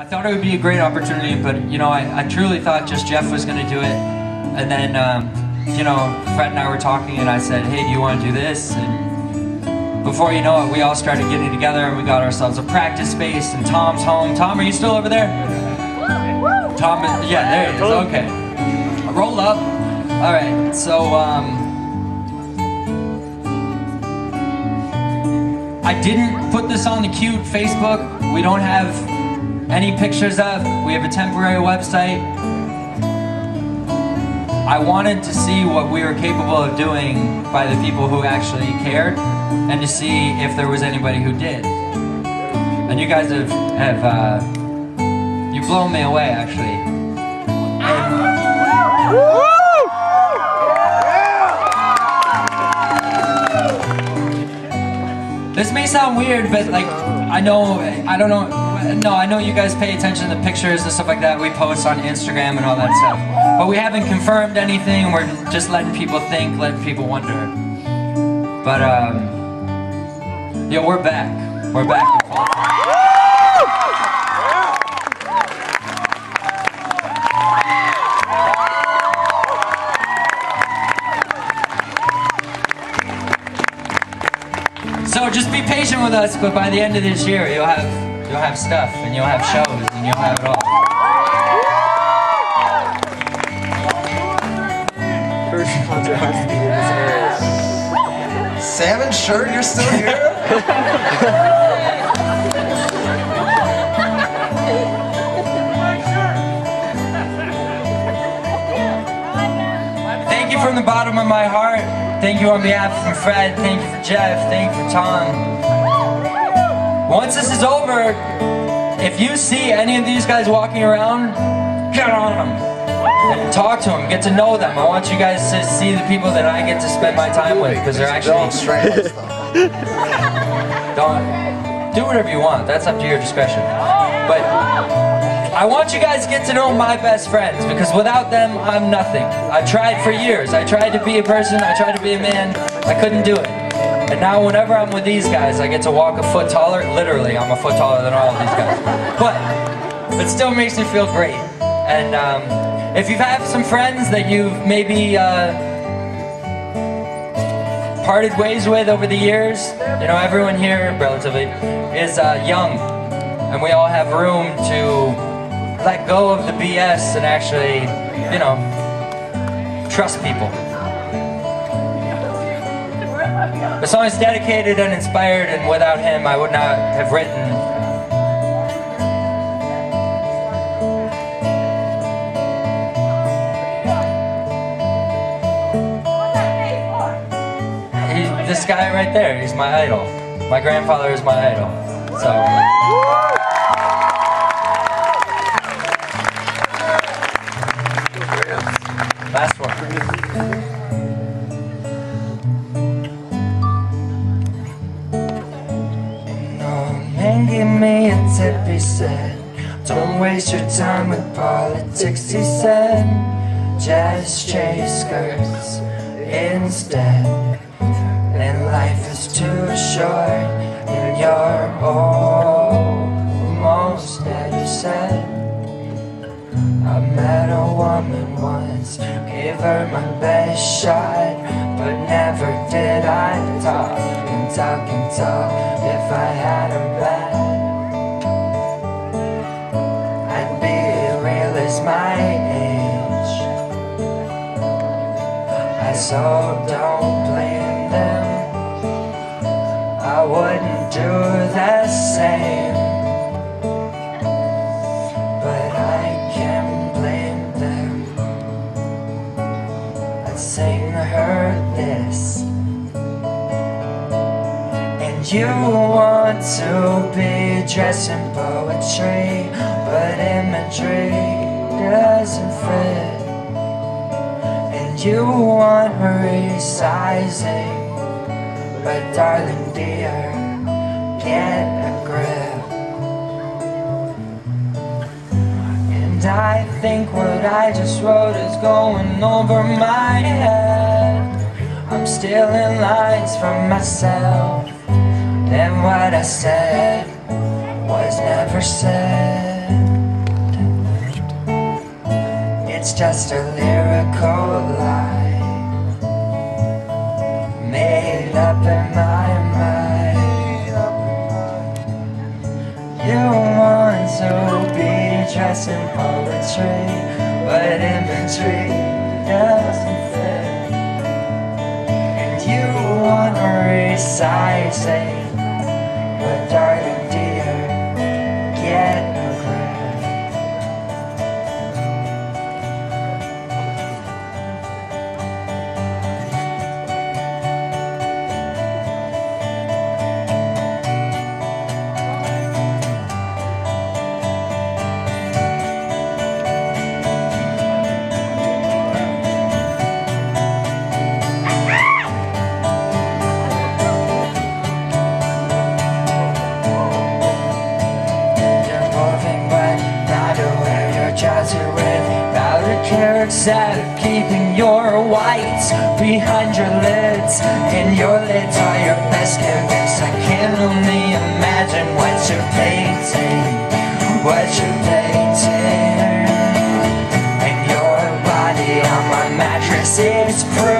I thought it would be a great opportunity, but you know, I truly thought just Jeff was going to do it. And then, you know, Fred and I were talking and I said, hey, do you want to do this? And before you know it, we all started getting together and we got ourselves a practice space and Tom's home. Tom, are you still over there? Tom, yeah, there he is, okay. Roll up. All right, so, I didn't put this on the Cute Facebook. We don't have any pictures up. We have a temporary website. I wanted to see what we were capable of doing by the people who actually cared and to see if there was anybody who did. And you guys have blown me away, actually. And this may sound weird, but like, I know you guys pay attention to the pictures and stuff like that we post on Instagram and all that stuff. But we haven't confirmed anything, we're just letting people think, letting people wonder. But, yo, we're back. We're back. So just be patient with us, but by the end of this year, you'll have stuff, and you'll have shows, and you'll have it all. First controversy in this area. Salmon shirt, you're still here? Thank you from the bottom of my heart. Thank you on behalf of Fred, thank you for Jeff, thank you for Tom. Once this is over, if you see any of these guys walking around, get on them. And talk to them, get to know them. I want you guys to see the people that I get to spend my time with, because they're actually... Don't do whatever you want, that's up to your discretion. But I want you guys to get to know my best friends, because without them, I'm nothing. I tried for years. I tried to be a person. I tried to be a man. I couldn't do it. And now whenever I'm with these guys, I get to walk a foot taller. Literally, I'm a foot taller than all of these guys. But it still makes me feel great. And if you have some friends that you've maybe parted ways with over the years, you know, everyone here, relatively, is young. And we all have room to let go of the BS and actually, you know, trust people. The song is dedicated and inspired, and without him I would not have written. This guy right there, he's my idol. My grandfather is my idol. So. Last one. No man gave me a tip, he said. Don't waste your time with politics, he said. Just chase skirts instead. And life is too short, and you're almost dead, he said. I met a woman once, gave her my best shot, but never did I talk and talk and talk. If I had her back, I'd be real as my age. I so don't blame them, I wouldn't do the same. Sing her this, and you want to be dressed in poetry, but imagery doesn't fit, and you want her resizing, but darling dear, get a grip. And I think what I just wrote is going over my head. I'm stealing lines from myself, and what I said was never said. It's just a lyrical lie made up in my mind. You want to be dressed in poetry, but imagery doesn't fit. And you want to resize it, but darling dear, get a out of keeping your whites behind your lids, and your lids are your best gifts. I can only imagine what you're painting, what you're painting. And your body on my mattress is proof.